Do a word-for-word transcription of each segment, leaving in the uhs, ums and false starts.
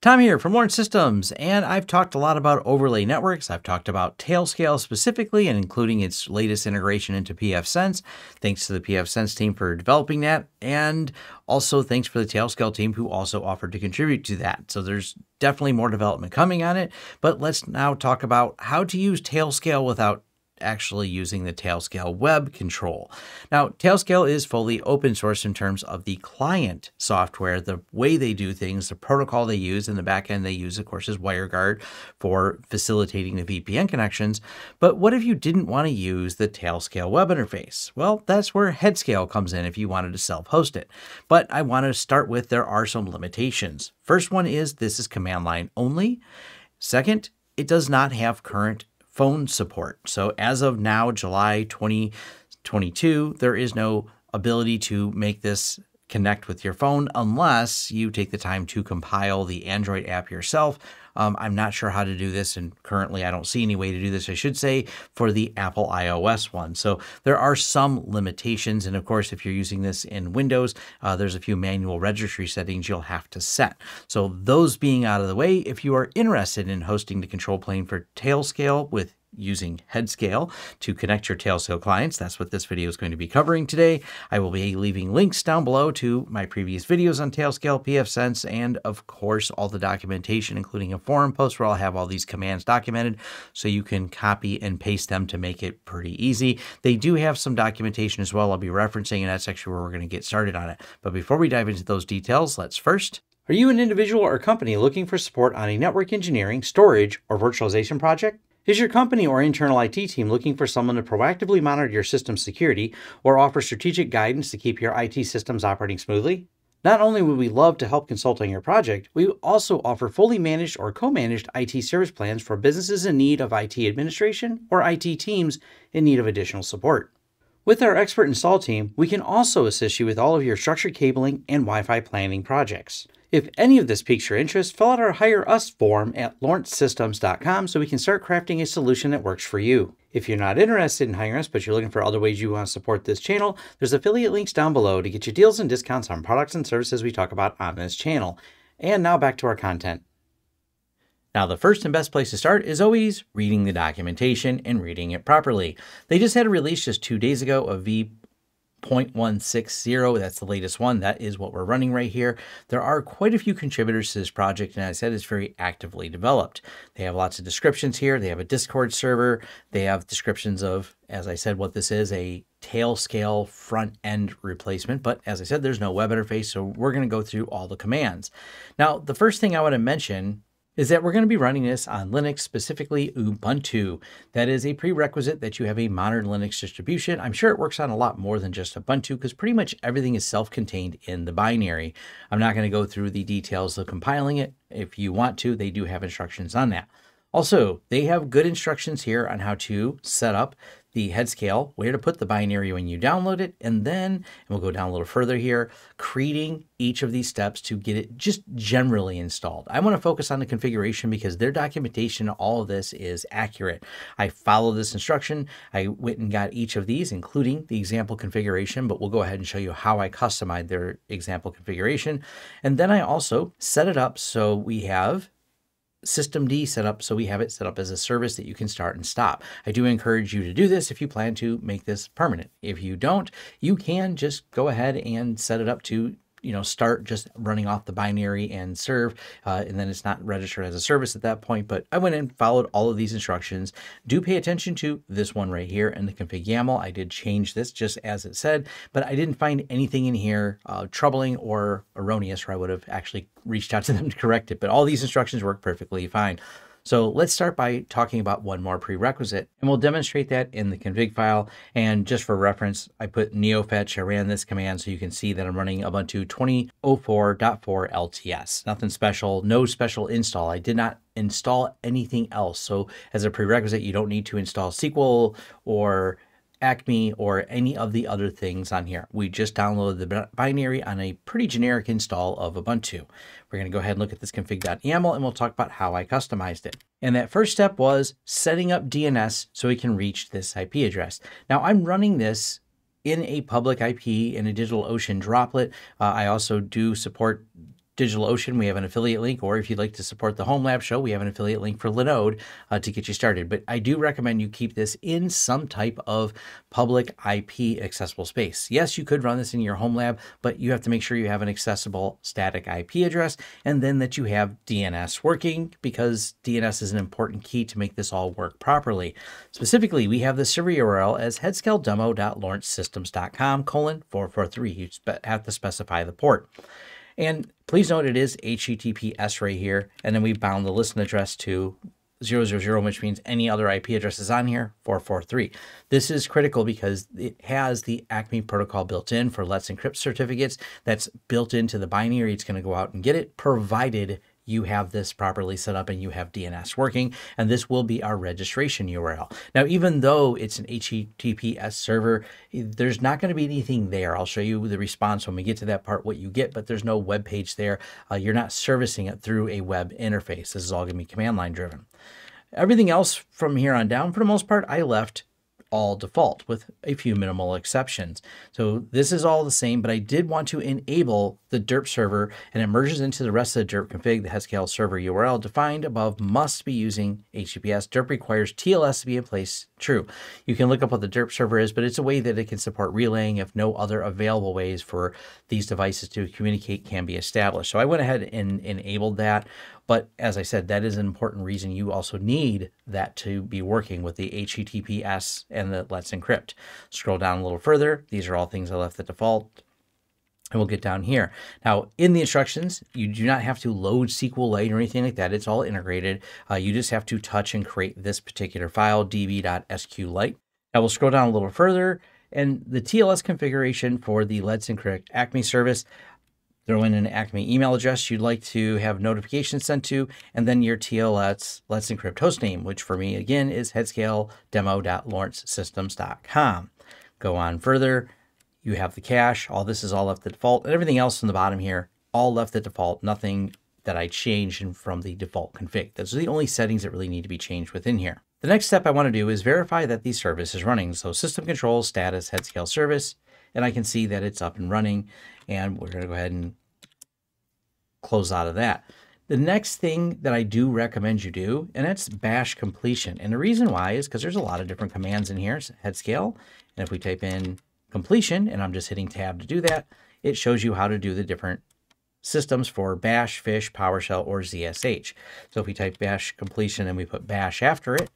Tom here from Lawrence Systems, and I've talked a lot about overlay networks. I've talked about Tailscale specifically and including its latest integration into PFSense. Thanks to the PFSense team for developing that, and also thanks for the Tailscale team who also offered to contribute to that. So there's definitely more development coming on it, but let's now talk about how to use Tailscale without actually using the Tailscale web control. Now, Tailscale is fully open source in terms of the client software, the way they do things, the protocol they use, and the backend they use, of course, is WireGuard for facilitating the V P N connections. But what if you didn't want to use the Tailscale web interface? Well, that's where Headscale comes in if you wanted to self-host it. But I want to start with there are some limitations. First one is this is command line only. Second, it does not have current phone support. So as of now, July twenty twenty-two, there is no ability to make this connect with your phone unless you take the time to compile the Android app yourself. Um, I'm not sure how to do this, and currently I don't see any way to do this, I should say, for the Apple iOS one. So there are some limitations, and of course, if you're using this in Windows, uh, there's a few manual registry settings you'll have to set. So those being out of the way, if you are interested in hosting the control plane for Tailscale with using Headscale to connect your Tailscale clients, that's what this video is going to be covering today. I will be leaving links down below to my previous videos on Tailscale, PFSense, and of course, all the documentation, including a forum post where I'll have all these commands documented so you can copy and paste them to make it pretty easy. They do have some documentation as well I'll be referencing, and that's actually where we're going to get started on it. But before we dive into those details, let's first... Are you an individual or company looking for support on a network engineering, storage, or virtualization project? Is your company or internal I T team looking for someone to proactively monitor your system's security or offer strategic guidance to keep your I T systems operating smoothly? Not only would we love to help consult on your project, we also offer fully managed or co-managed I T service plans for businesses in need of I T administration or I T teams in need of additional support. With our expert install team, we can also assist you with all of your structured cabling and Wi-Fi planning projects. If any of this piques your interest, fill out our Hire Us form at lawrence systems dot com so we can start crafting a solution that works for you. If you're not interested in hiring us, but you're looking for other ways you want to support this channel, there's affiliate links down below to get you deals and discounts on products and services we talk about on this channel. And now back to our content. Now, the first and best place to start is always reading the documentation and reading it properly. They just had a release just two days ago of V... zero point one six zero, that's the latest one. That is what we're running right here. There are quite a few contributors to this project, and as I said, it's very actively developed. They have lots of descriptions here. They have a Discord server. They have descriptions of, as I said, what this is, a Tailscale front-end replacement. But as I said, there's no web interface, so we're going to go through all the commands. Now, the first thing I want to mention is that we're going to be running this on Linux, specifically Ubuntu. That is a prerequisite that you have a modern Linux distribution. I'm sure it works on a lot more than just Ubuntu because pretty much everything is self-contained in the binary. I'm not going to go through the details of compiling it. If you want to, they do have instructions on that. Also, they have good instructions here on how to set up the Headscale, where to put the binary when you download it, and then, and we'll go down a little further here, creating each of these steps to get it just generally installed. I want to focus on the configuration because their documentation, all of this is accurate. I follow this instruction. I went and got each of these, including the example configuration, but we'll go ahead and show you how I customized their example configuration. And then I also set it up so we have Systemd set up, so we have it set up as a service that you can start and stop. I do encourage you to do this if you plan to make this permanent. If you don't, you can just go ahead and set it up to, you know, start just running off the binary and serve, uh, and then it's not registered as a service at that point. But I went and followed all of these instructions. Do pay attention to this one right here and the config YAML. I did change this just as it said, but I didn't find anything in here uh, troubling or erroneous, or I would have actually reached out to them to correct it. But all these instructions work perfectly fine. So let's start by talking about one more prerequisite, and we'll demonstrate that in the config file. And just for reference, I put neofetch. I ran this command so you can see that I'm running Ubuntu twenty oh four point four L T S. Nothing special, no special install. I did not install anything else. So as a prerequisite, you don't need to install S Q L or ACME or any of the other things on here. We just downloaded the binary on a pretty generic install of Ubuntu. We're going to go ahead and look at this config.yaml, and we'll talk about how I customized it. And that first step was setting up D N S so we can reach this I P address. Now I'm running this in a public I P in a DigitalOcean droplet. Uh, I also do support DigitalOcean, we have an affiliate link, or if you'd like to support the Home Lab Show, we have an affiliate link for Linode uh, to get you started. But I do recommend you keep this in some type of public I P accessible space. Yes, you could run this in your home lab, but you have to make sure you have an accessible static I P address, and then that you have D N S working, because D N S is an important key to make this all work properly. Specifically, we have the server U R L as headscaledemo dot lawrence systems dot com colon four four three. You have to specify the port. And please note it is H T T P S right here. And then we bound the listen address to zero zero zero, which means any other I P address is on here, four four three. This is critical because it has the ACME protocol built in for Let's Encrypt certificates. That's built into the binary. It's going to go out and get it, provided you have this properly set up and you have D N S working, and this will be our registration U R L. Now, even though it's an H T T P S server, there's not going to be anything there. I'll show you the response when we get to that part, what you get, but there's no web page there. Uh, you're not servicing it through a web interface. This is all going to be command line driven. Everything else from here on down, for the most part, I left all default with a few minimal exceptions. So this is all the same, but I did want to enable the derp server, and it merges into the rest of the derp config. The Headscale server U R L defined above must be using H T T P S. derp requires T L S to be in place true. You can look up what the derp server is, but it's a way that it can support relaying if no other available ways for these devices to communicate can be established. So I went ahead and enabled that. But as I said, that is an important reason you also need that to be working with the H T T P S and the Let's Encrypt. Scroll down a little further. These are all things I left at default. And we'll get down here. Now, in the instructions, you do not have to load SQLite or anything like that. It's all integrated. Uh, you just have to touch and create this particular file, db.sqlite. Now, we'll scroll down a little further. And the T L S configuration for the Let's Encrypt ACME service, throw in an ACME email address you'd like to have notifications sent to, and then your T L S Let's Encrypt hostname, which for me, again, is headscaledemo dot lawrence systems dot com. Go on further. You have the cache. All this is all left at default, and everything else in the bottom here, all left at default, nothing that I changed from the default config. Those are the only settings that really need to be changed within here. The next step I want to do is verify that the service is running. So system controls, status, headscale service, and I can see that it's up and running, and we're going to go ahead and close out of that. The next thing that I do recommend you do, and that's bash completion. And the reason why is because there's a lot of different commands in here. So Headscale, and if we type in completion, and I'm just hitting tab to do that, it shows you how to do the different systems for bash, fish, PowerShell, or Z S H. So if we type bash completion and we put bash after it,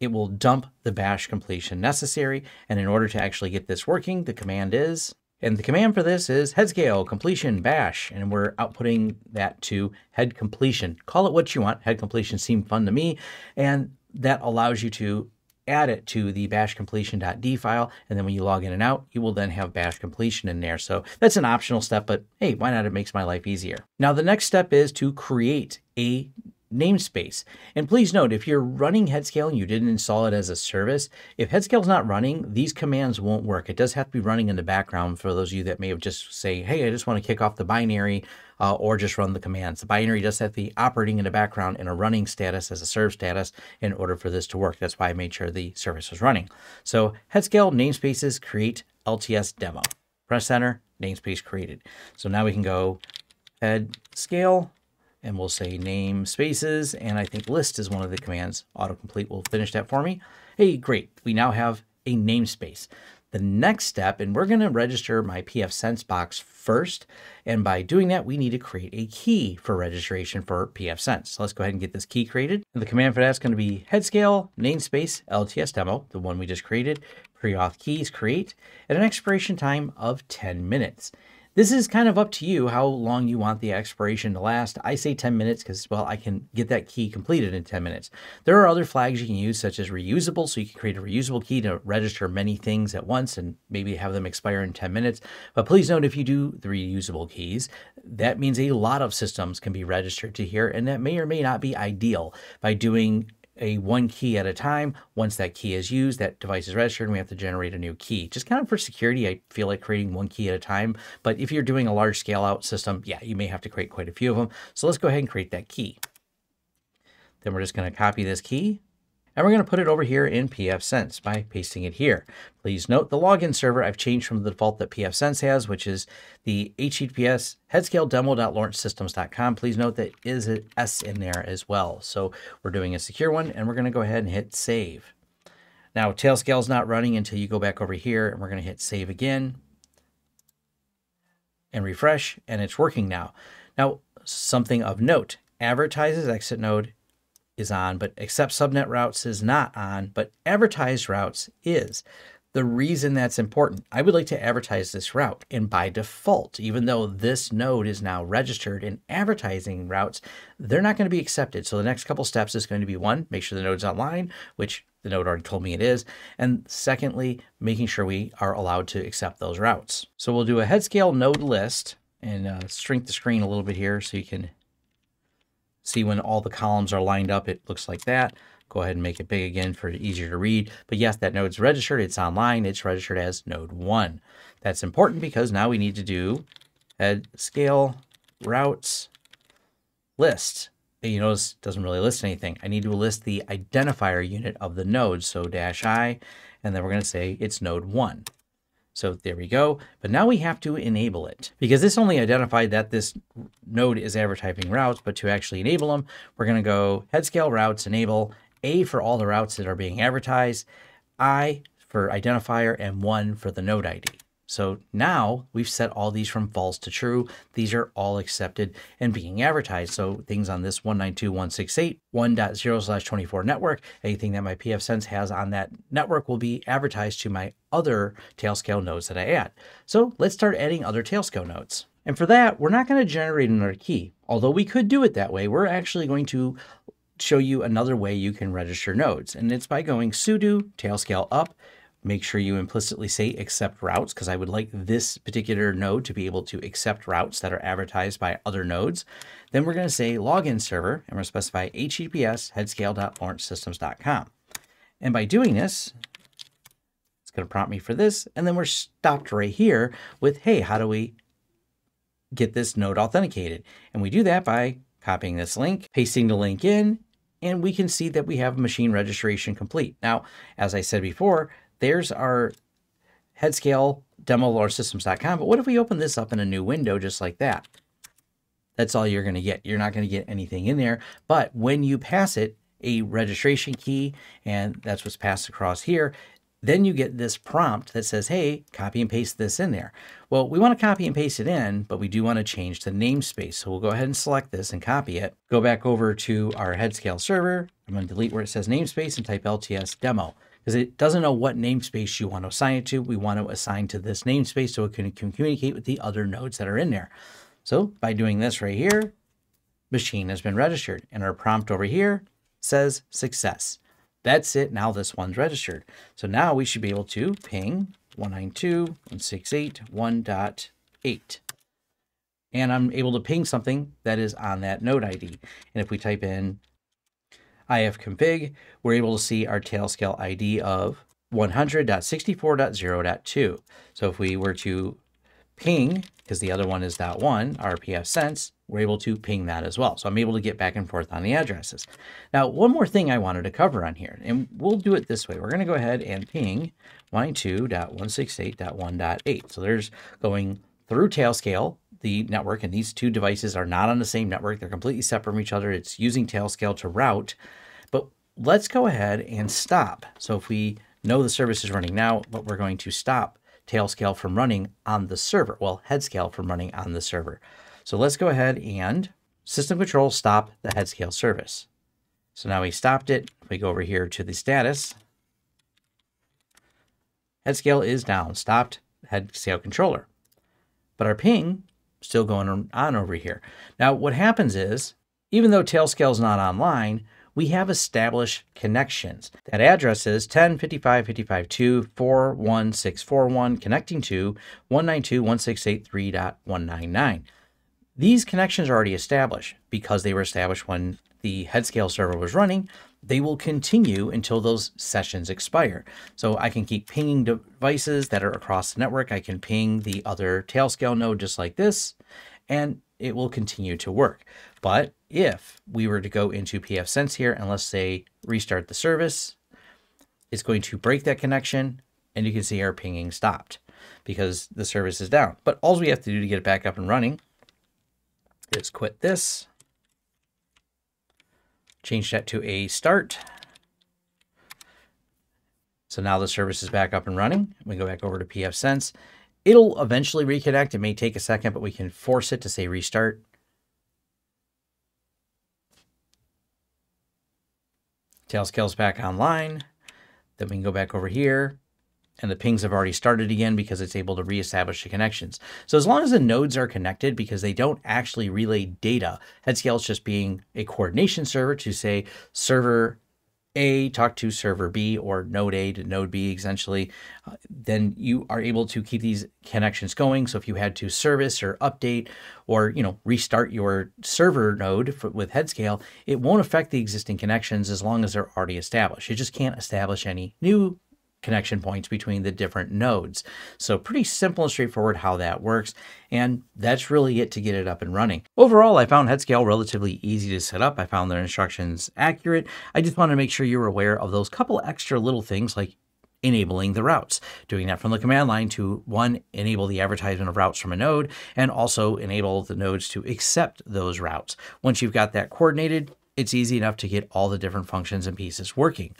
it will dump the bash completion necessary. And in order to actually get this working, the command is, and the command for this is headscale completion bash, and we're outputting that to head completion. Call it what you want. Head completion seemed fun to me, and that allows you to add it to the bash completion.d file, and then when you log in and out, you will then have bash completion in there. So that's an optional step, but hey, why not? It makes my life easier. Now the next step is to create a namespace. And please note, if you're running Headscale and you didn't install it as a service, if Headscale's not running, these commands won't work. It does have to be running in the background for those of you that may have just say, hey, I just want to kick off the binary uh, or just run the commands. The binary does have to be operating in the background in a running status as a serve status in order for this to work. That's why I made sure the service was running. So Headscale namespaces create L T S demo. Press enter, namespace created. So now we can go Headscale, and we'll say namespaces, and I think list is one of the commands. Autocomplete will finish that for me. Hey, great, we now have a namespace. The next step, and we're gonna register my PFSense box first, and by doing that, we need to create a key for registration for PFSense. So let's go ahead and get this key created. And the command for that is gonna be headscale, namespace, L T S demo, the one we just created, pre-auth keys, create, at an expiration time of ten minutes. This is kind of up to you how long you want the expiration to last. I say ten minutes because, well, I can get that key completed in ten minutes. There are other flags you can use, such as reusable. So you can create a reusable key to register many things at once and maybe have them expire in ten minutes. But please note, if you do the reusable keys, that means a lot of systems can be registered to here, and that may or may not be ideal. By doing a one key at a time, once that key is used, that device is registered, and we have to generate a new key. Just kind of for security, I feel like creating one key at a time, but if you're doing a large scale out system, yeah, you may have to create quite a few of them. So let's go ahead and create that key. Then we're just going to copy this key, and we're going to put it over here in PFSense by pasting it here. Please note the login server I've changed from the default that PFSense has, which is the H T T P S headscale demo dot lawrence systems dot com. Please note that is an S in there as well. So we're doing a secure one, and we're going to go ahead and hit save. Now Tailscale is not running until you go back over here, and we're going to hit save again and refresh, and it's working now. Now something of note, advertises exit node is on, but accept subnet routes is not on, but advertise routes is. The reason that's important, I would like to advertise this route, and by default, even though this node is now registered in advertising routes, they're not going to be accepted. So the next couple steps is going to be one, make sure the node's online, which the node already told me it is. And secondly, making sure we are allowed to accept those routes. So we'll do a Headscale node list and uh, shrink the screen a little bit here so you can see when all the columns are lined up. It looks like that. Go ahead and make it big again for easier to read. But yes, that node's registered. It's online. It's registered as node one. That's important because now we need to do Headscale routes list. And you notice it doesn't really list anything. I need to list the identifier unit of the node. So dash I, and then we're going to say it's node one. So there we go. But now we have to enable it because this only identified that this node is advertising routes. But to actually enable them, we're going to go Headscale routes enable. A for all the routes that are being advertised, I for identifier, and one for the node I D. So now we've set all these from false to true. These are all accepted and being advertised. So things on this one ninety-two dot one sixty-eight dot one dot zero slash twenty-four network, anything that my PFSense has on that network will be advertised to my other Tailscale nodes that I add. So let's start adding other Tailscale nodes. And for that, we're not going to generate another key. Although we could do it that way, we're actually going to show you another way you can register nodes. And it's by going sudo tailscale up. Make sure you implicitly say accept routes, because I would like this particular node to be able to accept routes that are advertised by other nodes. Then we're going to say login server, and we're going to specify H T T P S headscale dot lawrence systems dot com. And by doing this, it's going to prompt me for this. And then we're stopped right here with, hey, how do we get this node authenticated? And we do that by copying this link, pasting the link in, and we can see that we have machine registration complete. Now, as I said before, there's our Headscale demo lawrence systems dot com. But what if we open this up in a new window just like that? That's all you're going to get. You're not going to get anything in there. But when you pass it a registration key, and that's what's passed across here, then you get this prompt that says, hey, copy and paste this in there. Well, we want to copy and paste it in, but we do want to change the namespace. So we'll go ahead and select this and copy it. Go back over to our Headscale server. I'm going to delete where it says namespace and type L T S demo, because it doesn't know what namespace you want to assign it to. We want to assign to this namespace so it can communicate with the other nodes that are in there. So by doing this right here, machine has been registered. And our prompt over here says success. That's it. Now this one's registered. So now we should be able to ping one ninety-two dot one sixty-eight dot one dot eight. And I'm able to ping something that is on that node I D. And if we type in ifconfig, we're able to see our Tailscale I D of one hundred dot sixty-four dot zero dot two. So if we were to ping, because the other one is .one, our PFSense, we're able to ping that as well. So I'm able to get back and forth on the addresses. Now, one more thing I wanted to cover on here, and we'll do it this way. We're going to go ahead and ping one ninety-two dot one sixty-eight dot one dot eight. So there's going through Tailscale, the network, and these two devices are not on the same network. They're completely separate from each other. It's using Tailscale to route, but let's go ahead and stop. So if we know the service is running now, but we're going to stop Tailscale from running on the server. Well, Headscale from running on the server. So let's go ahead and system control stop the Headscale service. So now we stopped it. If we go over here to the status, Headscale is down, stopped Headscale controller, but our ping still going on over here. Now what happens is, even though Tailscale is not online, we have established connections. That address is ten dot fifty-five dot fifty-five dot two dot four one six four one connecting to one ninety-two dot one sixty-eight dot three dot one ninety-nine. These connections are already established because they were established when the Headscale server was running. They will continue until those sessions expire. So I can keep pinging devices that are across the network. I can ping the other Tailscale node just like this, and it will continue to work. But if we were to go into PFSense here and let's say restart the service, it's going to break that connection. And you can see our pinging stopped because the service is down. But all we have to do to get it back up and running is quit this, change that to a start. So now the service is back up and running. We go back over to PFSense. It'll eventually reconnect. It may take a second, but we can force it to say restart. Tailscale's back online. Then we can go back over here. And the pings have already started again because it's able to reestablish the connections. So as long as the nodes are connected, because they don't actually relay data, Headscale is just being a coordination server to say server A talk to server B or node A to node B essentially, uh, then you are able to keep these connections going. So if you had to service or update or, you know, restart your server node for, with Headscale, it won't affect the existing connections as long as they're already established. It just can't establish any new connection points between the different nodes. So pretty simple and straightforward how that works. And that's really it to get it up and running. Overall, I found Headscale relatively easy to set up. I found their instructions accurate. I just wanted to make sure you were aware of those couple extra little things like enabling the routes, doing that from the command line to one, enable the advertisement of routes from a node, and also enable the nodes to accept those routes. Once you've got that coordinated, it's easy enough to get all the different functions and pieces working.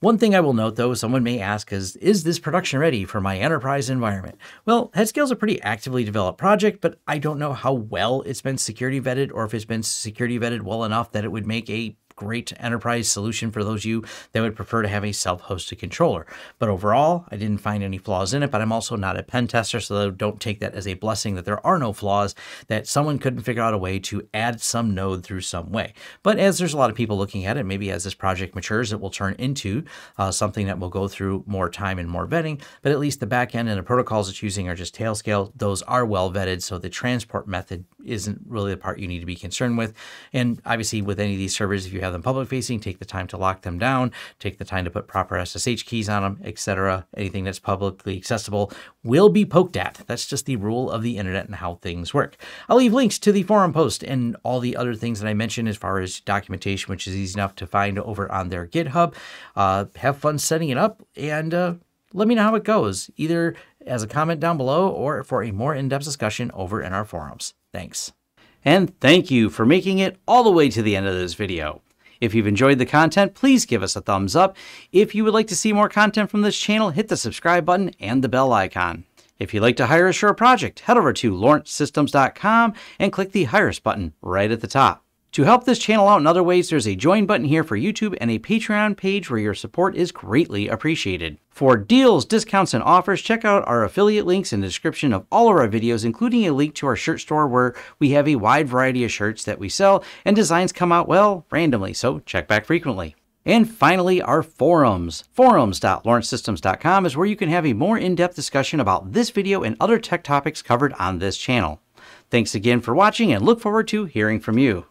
One thing I will note, though, someone may ask is, is this production ready for my enterprise environment? Well, Headscale is a pretty actively developed project, but I don't know how well it's been security vetted or if it's been security vetted well enough that it would make a great enterprise solution for those of you that would prefer to have a self-hosted controller. But overall, I didn't find any flaws in it, but I'm also not a pen tester, so don't take that as a blessing that there are no flaws, that someone couldn't figure out a way to add some node through some way. But as there's a lot of people looking at it, maybe as this project matures, it will turn into uh, something that will go through more time and more vetting, but at least the back end and the protocols it's using are just Tailscale. Those are well vetted, so the transport method isn't really the part you need to be concerned with. And obviously with any of these servers, if you have them public facing, take the time to lock them down, take the time to put proper S S H keys on them, et cetera. Anything that's publicly accessible will be poked at. That's just the rule of the internet and how things work. I'll leave links to the forum post and all the other things that I mentioned as far as documentation, which is easy enough to find over on their GitHub. Uh, have fun setting it up and uh, let me know how it goes, either as a comment down below or for a more in-depth discussion over in our forums. Thanks. And thank you for making it all the way to the end of this video. If you've enjoyed the content, please give us a thumbs up. If you would like to see more content from this channel, hit the subscribe button and the bell icon. If you'd like to hire us for a project, head over to Lawrence Systems dot com and click the Hire Us button right at the top. To help this channel out in other ways, there's a join button here for YouTube and a Patreon page where your support is greatly appreciated. For deals, discounts, and offers, check out our affiliate links in the description of all of our videos, including a link to our shirt store where we have a wide variety of shirts that we sell, and designs come out, well, randomly, so check back frequently. And finally, our forums. Forums dot Lawrence Systems dot com is where you can have a more in-depth discussion about this video and other tech topics covered on this channel. Thanks again for watching, and look forward to hearing from you.